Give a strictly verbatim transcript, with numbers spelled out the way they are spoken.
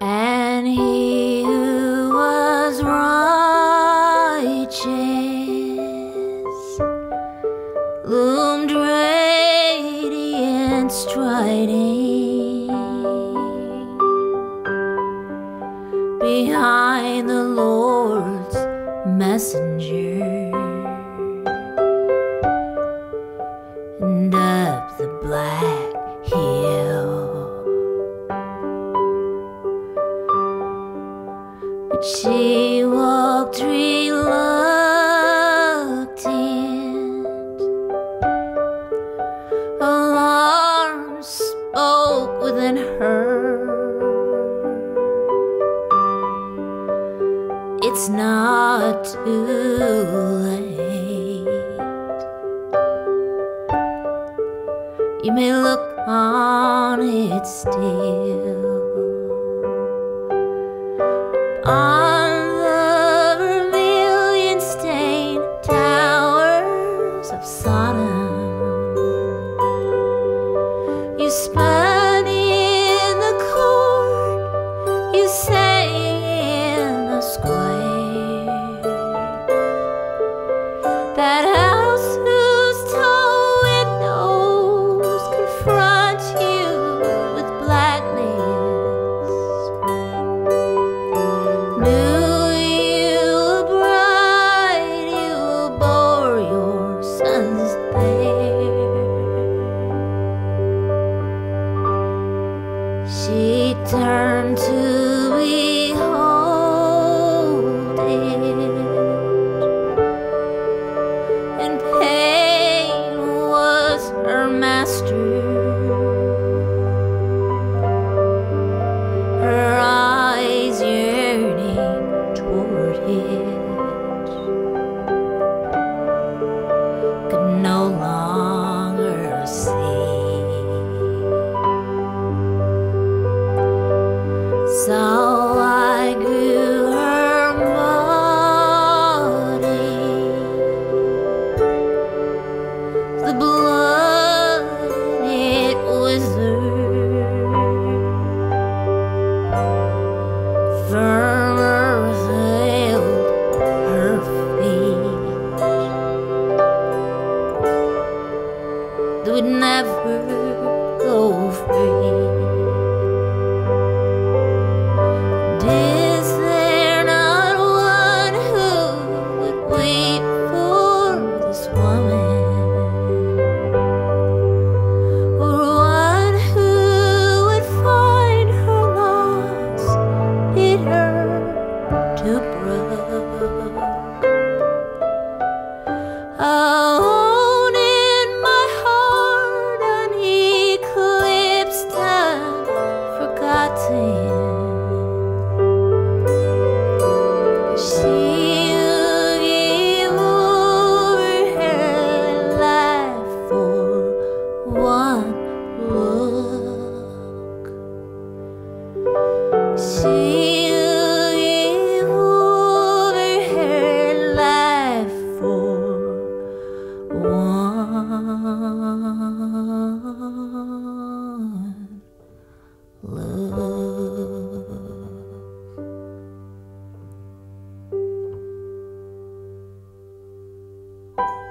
And he who was righteous loomed radiant, striding behind the Lord's messenger, and up the black hill she walked reluctant, alarm spoke within her. It's not too late, you may look on it still. On the vermilion stained towers of Sodom, you spun in the court, you sang in the square. That house whose tall windows confront you with blackness, she turned to behold it, and pain was her master. Her eyes yearning toward it could no longer see. So I grew her body, the blood it withered, fervor veiled her feet that would never go free. Alone in my heart, uneclipsed and forgotten, she who gave over her life for one look. She love.